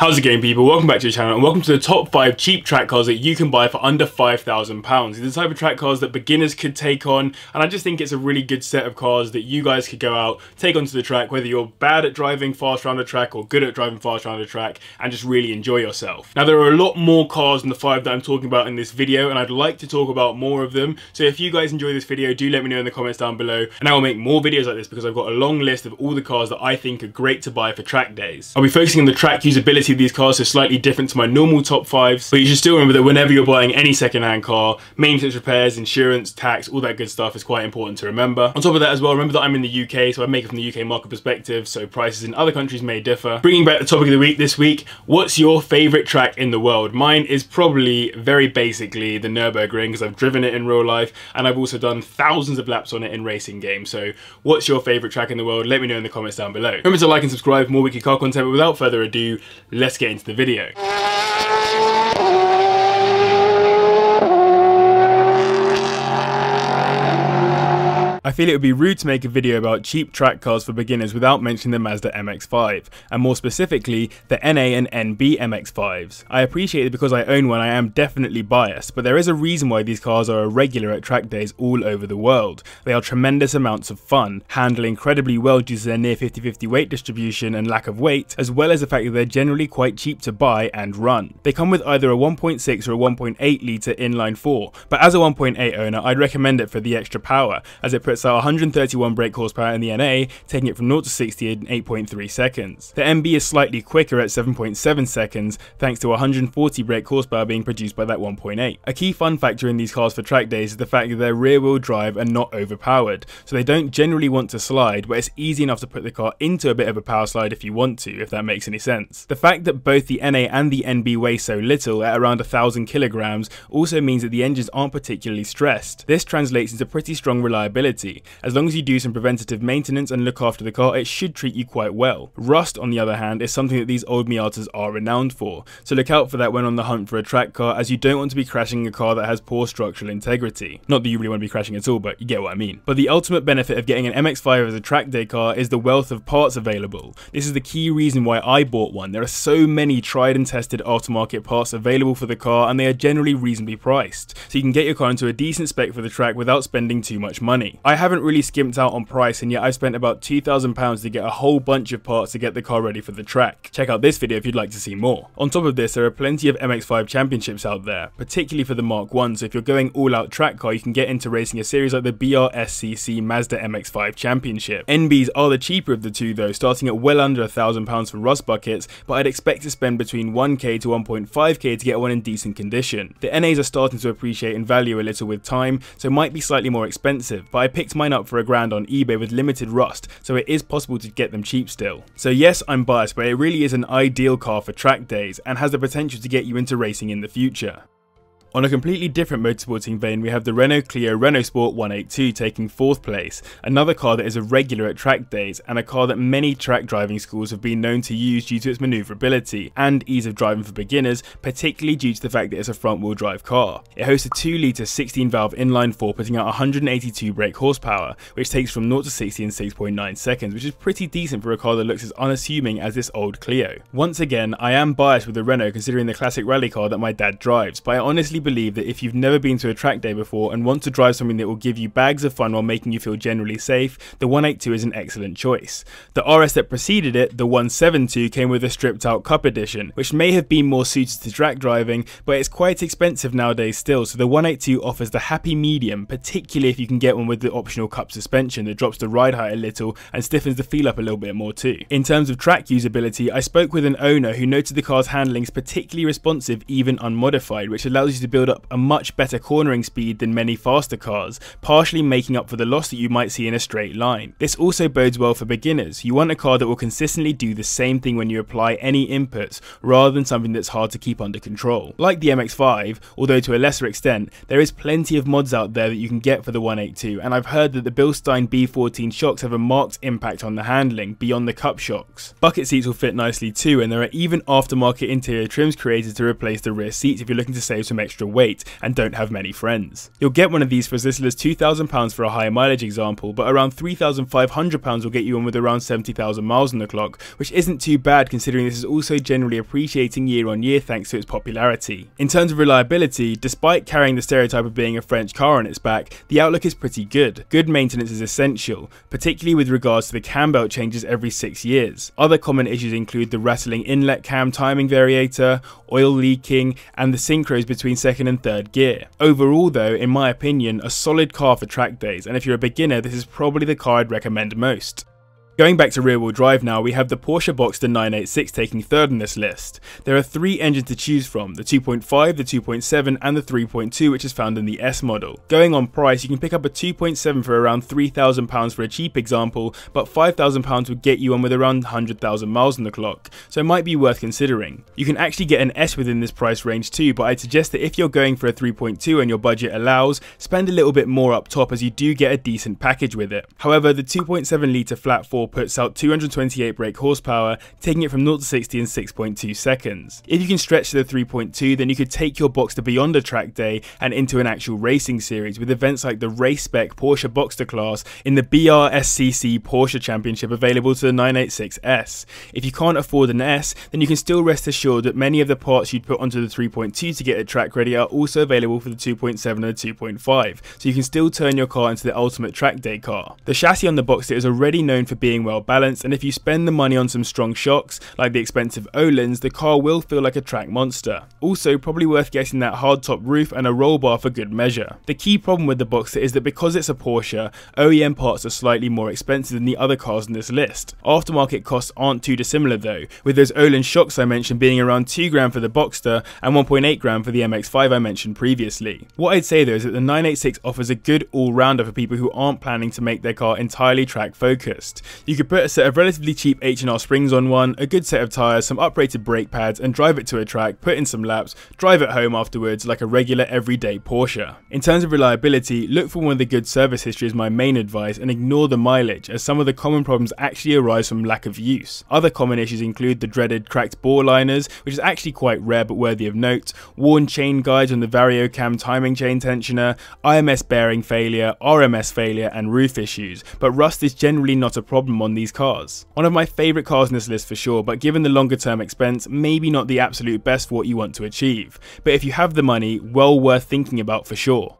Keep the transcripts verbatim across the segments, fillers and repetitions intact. How's it going, people? Welcome back to the channel and welcome to the top five cheap track cars that you can buy for under five thousand pounds. These are the type of track cars that beginners could take on, and I just think it's a really good set of cars that you guys could go out, take onto the track, whether you're bad at driving fast around the track or good at driving fast around the track, and just really enjoy yourself. Now, there are a lot more cars than the five that I'm talking about in this video, and I'd like to talk about more of them. So if you guys enjoy this video, do let me know in the comments down below, and I will make more videos like this because I've got a long list of all the cars that I think are great to buy for track days. I'll be focusing on the track usability these cars, are slightly different to my normal top fives, but you should still remember that whenever you're buying any second-hand car, maintenance, repairs, insurance, tax, all that good stuff is quite important to remember. On top of that as well, remember that I'm in the U K, so I make it from the U K market perspective, so prices in other countries may differ. Bringing back the topic of the week this week, what's your favourite track in the world? Mine is probably, very basically, the Nürburgring, because I've driven it in real life, and I've also done thousands of laps on it in racing games. So what's your favourite track in the world? Let me know in the comments down below. Remember to like and subscribe for more weekly car content, but without further ado, let's get into the video. I feel it would be rude to make a video about cheap track cars for beginners without mentioning the Mazda M X five, and more specifically, the N A and N B M X fives. I appreciate it because I own one, I am definitely biased, but there is a reason why these cars are a regular at track days all over the world. They are tremendous amounts of fun, handle incredibly well due to their near fifty fifty weight distribution and lack of weight, as well as the fact that they're generally quite cheap to buy and run. They come with either a one point six or a one point eight litre inline four, but as a one point eight owner, I'd recommend it for the extra power, as it puts out one hundred thirty-one brake horsepower in the N A, taking it from zero to sixty in eight point three seconds. The N B is slightly quicker at seven point seven seconds, thanks to one hundred forty brake horsepower being produced by that one point eight. A key fun factor in these cars for track days is the fact that they're rear-wheel drive and not overpowered, so they don't generally want to slide, but it's easy enough to put the car into a bit of a power slide if you want to, if that makes any sense. The fact that both the N A and the N B weigh so little, at around one thousand kilograms, also means that the engines aren't particularly stressed. This translates into pretty strong reliability. As long as you do some preventative maintenance and look after the car, it should treat you quite well. Rust, on the other hand, is something that these old Miatas are renowned for, so look out for that when on the hunt for a track car, as you don't want to be crashing a car that has poor structural integrity. Not that you really want to be crashing at all, but you get what I mean. But the ultimate benefit of getting an M X five as a track day car is the wealth of parts available. This is the key reason why I bought one. There are so many tried and tested aftermarket parts available for the car, and they are generally reasonably priced, so you can get your car into a decent spec for the track without spending too much money. I haven't really skimped out on price, and yet I've spent about two thousand pounds to get a whole bunch of parts to get the car ready for the track. Check out this video if you'd like to see more. On top of this, there are plenty of M X five championships out there, particularly for the Mark one, so if you're going all out track car, you can get into racing a series like the B R S C C Mazda M X five Championship. N Bs are the cheaper of the two though, starting at well under one thousand pounds for rust buckets, but I'd expect to spend between one K to one point five K to get one in decent condition. The N As are starting to appreciate in value a little with time, so might be slightly more expensive, but I picked mine up for a grand on eBay with limited rust, so it is possible to get them cheap still. So yes, I'm biased, but it really is an ideal car for track days and has the potential to get you into racing in the future. On a completely different motorsporting vein, we have the Renault Clio Renault Sport one eighty-two taking fourth place, another car that is a regular at track days and a car that many track driving schools have been known to use due to its manoeuvrability and ease of driving for beginners, particularly due to the fact that it's a front-wheel drive car. It hosts a two litre sixteen valve inline four putting out one hundred eighty-two brake horsepower, which takes from zero to sixty in six point nine seconds, which is pretty decent for a car that looks as unassuming as this old Clio. Once again, I am biased with the Renault considering the classic rally car that my dad drives, but I honestly believe that if you've never been to a track day before and want to drive something that will give you bags of fun while making you feel generally safe, the one eighty-two is an excellent choice. The R S that preceded it, the one seventy-two, came with a stripped out cup edition, which may have been more suited to track driving, but it's quite expensive nowadays still, so the one eighty-two offers the happy medium, particularly if you can get one with the optional cup suspension that drops the ride height a little and stiffens the feel up a little bit more too. In terms of track usability, I spoke with an owner who noted the car's handling is particularly responsive even unmodified, which allows you to build up a much better cornering speed than many faster cars, partially making up for the loss that you might see in a straight line. This also bodes well for beginners. You want a car that will consistently do the same thing when you apply any inputs, rather than something that's hard to keep under control. Like the M X five, although to a lesser extent, there is plenty of mods out there that you can get for the one eighty-two, and I've heard that the Bilstein B fourteen shocks have a marked impact on the handling, beyond the cup shocks. Bucket seats will fit nicely too, and there are even aftermarket interior trims created to replace the rear seats if you're looking to save some extra extra weight and don't have many friends. You'll get one of these for as little as two thousand pounds for a higher mileage example, but around three thousand five hundred pounds will get you one with around seventy thousand miles on the clock, which isn't too bad considering this is also generally appreciating year on year thanks to its popularity. In terms of reliability, despite carrying the stereotype of being a French car on its back, the outlook is pretty good. Good maintenance is essential, particularly with regards to the cam belt changes every six years. Other common issues include the rattling inlet cam timing variator, oil leaking, and the synchros between second and third gear. Overall though, in my opinion, a solid car for track days, and if you're a beginner, this is probably the car I'd recommend most. Going back to rear-wheel drive now, we have the Porsche Boxster nine eighty-six taking third on this list. There are three engines to choose from, the two point five, the two point seven and the three point two, which is found in the S model. Going on price, you can pick up a two point seven for around three thousand pounds for a cheap example, but five thousand pounds would get you one with around one hundred thousand miles on the clock, so it might be worth considering. You can actually get an S within this price range too, but I'd suggest that if you're going for a three point two and your budget allows, spend a little bit more up top as you do get a decent package with it. However, the two point seven litre flat four puts out two hundred twenty-eight brake horsepower, taking it from zero to sixty in six point two seconds. If you can stretch to the three point two, then you could take your Boxster beyond a track day and into an actual racing series with events like the race spec Porsche Boxster class in the B R S C C Porsche Championship available to the nine eighty-six S. If you can't afford an S, then you can still rest assured that many of the parts you'd put onto the three point two to get it track ready are also available for the two point seven and the two point five, so you can still turn your car into the ultimate track day car. The chassis on the Boxster is already known for being well balanced, and if you spend the money on some strong shocks like the expensive Ohlins, the car will feel like a track monster. Also, probably worth getting that hard top roof and a roll bar for good measure. The key problem with the Boxster is that because it's a Porsche, O E M parts are slightly more expensive than the other cars in this list. Aftermarket costs aren't too dissimilar though, with those Ohlins shocks I mentioned being around two grand for the Boxster and one point eight grand for the M X five I mentioned previously. What I'd say though is that the nine eighty-six offers a good all-rounder for people who aren't planning to make their car entirely track focused. You could put a set of relatively cheap H and R springs on one, a good set of tyres, some uprated brake pads and drive it to a track, put in some laps, drive it home afterwards like a regular everyday Porsche. In terms of reliability, look for one with a good service history is my main advice and ignore the mileage, as some of the common problems actually arise from lack of use. Other common issues include the dreaded cracked bore liners, which is actually quite rare but worthy of note, worn chain guides on the VarioCam timing chain tensioner, I M S bearing failure, R M S failure and roof issues, but rust is generally not a problem on these cars. One of my favourite cars in this list for sure, but given the longer term expense, maybe not the absolute best for what you want to achieve. But if you have the money, well worth thinking about for sure.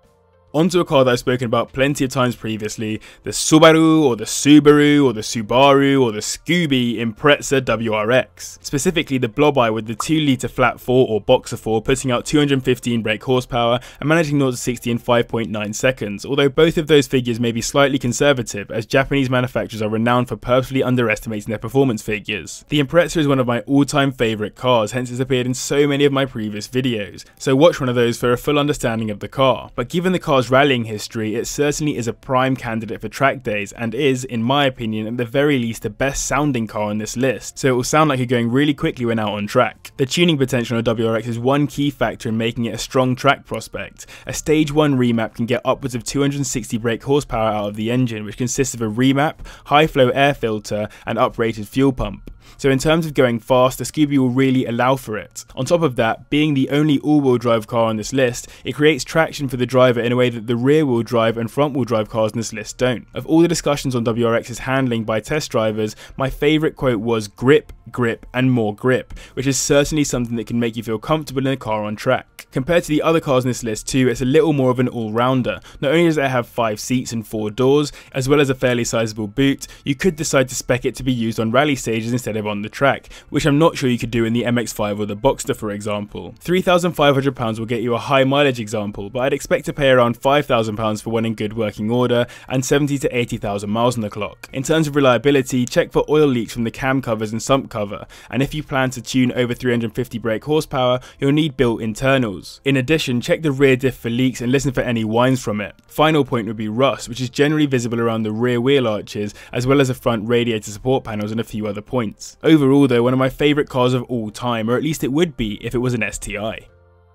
Onto a car that I've spoken about plenty of times previously, the Subaru or the Subaru or the Subaru or the Scooby Impreza W R X. Specifically the Blob Eye with the two litre flat four or Boxer four putting out two hundred fifteen brake horsepower and managing zero to sixty in five point nine seconds, although both of those figures may be slightly conservative as Japanese manufacturers are renowned for purposely underestimating their performance figures. The Impreza is one of my all-time favourite cars, hence it's appeared in so many of my previous videos, so watch one of those for a full understanding of the car. But given the car's rallying history, it certainly is a prime candidate for track days and is, in my opinion, at the very least the best sounding car on this list, so it will sound like you're going really quickly when out on track. The tuning potential on a W R X is one key factor in making it a strong track prospect. A stage one remap can get upwards of two hundred sixty brake horsepower out of the engine, which consists of a remap, high flow air filter and uprated fuel pump. So in terms of going fast, the Scooby will really allow for it. On top of that, being the only all-wheel drive car on this list, it creates traction for the driver in a way that the rear-wheel drive and front-wheel drive cars in this list don't. Of all the discussions on W R X's handling by test drivers, my favourite quote was grip, grip and more grip, which is certainly something that can make you feel comfortable in a car on track. Compared to the other cars in this list too, it's a little more of an all-rounder. Not only does it have five seats and four doors, as well as a fairly sizable boot, you could decide to spec it to be used on rally stages instead of on the track, which I'm not sure you could do in the M X five or the Boxster for example. three thousand five hundred pounds will get you a high mileage example, but I'd expect to pay around five thousand pounds for one in good working order and seventy to eighty thousand miles on the clock. In terms of reliability, check for oil leaks from the cam covers and sump cover, and if you plan to tune over three hundred fifty brake horsepower, you'll need built-in internals. In addition, check the rear diff for leaks and listen for any whines from it. Final point would be rust, which is generally visible around the rear wheel arches, as well as the front radiator support panels and a few other points. Overall though, one of my favourite cars of all time, or at least it would be if it was an S T I.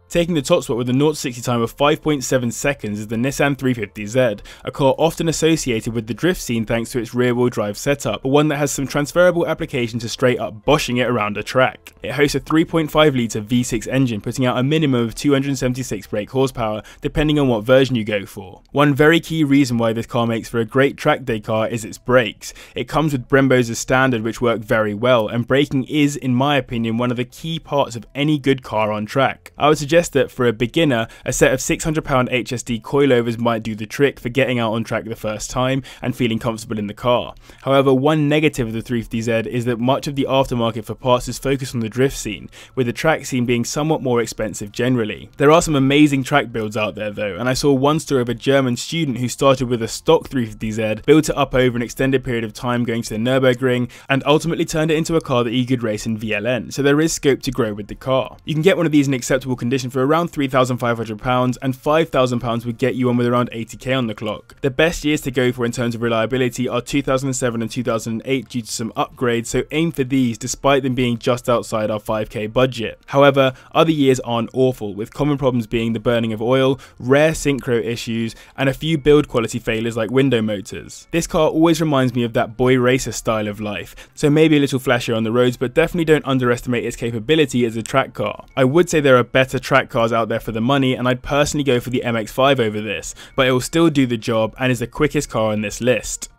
Taking the top spot with a zero to sixty time of five point seven seconds is the Nissan three fifty Z, a car often associated with the drift scene thanks to its rear-wheel drive setup, but one that has some transferable application to straight up boshing it around a track. It hosts a three point five litre V six engine, putting out a minimum of two hundred seventy-six brake horsepower, depending on what version you go for. One very key reason why this car makes for a great track day car is its brakes. It comes with Brembo's as standard, which work very well, and braking is, in my opinion, one of the key parts of any good car on track. I would suggest that for a beginner, a set of six hundred pound H S D coilovers might do the trick for getting out on track the first time and feeling comfortable in the car. However, one negative of the three fifty Z is that much of the aftermarket for parts is focused on the drift scene, with the track scene being somewhat more expensive generally. There are some amazing track builds out there though, and I saw one story of a German student who started with a stock three fifty Z, built it up over an extended period of time going to the Nürburgring, and ultimately turned it into a car that you could race in V L N, so there is scope to grow with the car. You can get one of these in acceptable condition for around three thousand five hundred pounds, and five thousand pounds would get you on with around eighty K on the clock. The best years to go for in terms of reliability are two thousand seven and two thousand eight due to some upgrades, so aim for these despite them being just outside our five K budget. However, other years aren't awful, with common problems being the burning of oil, rare synchro issues, and a few build quality failures like window motors. This car always reminds me of that boy racer style of life, so maybe a little flashier on the roads, but definitely don't underestimate its capability as a track car. I would say there are better track track cars out there for the money, and I'd personally go for the M X five over this, but it will still do the job and is the quickest car on this list.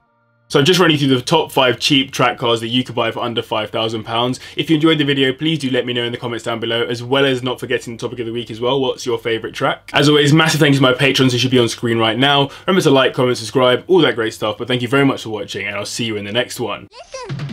So I'm just running through the top five cheap track cars that you could buy for under five thousand pounds. If you enjoyed the video, please do let me know in the comments down below, as well as not forgetting the topic of the week as well. What's your favourite track? As always, massive thanks to my patrons who should be on screen right now. Remember to like, comment, subscribe, all that great stuff. But thank you very much for watching, and I'll see you in the next one. Listen.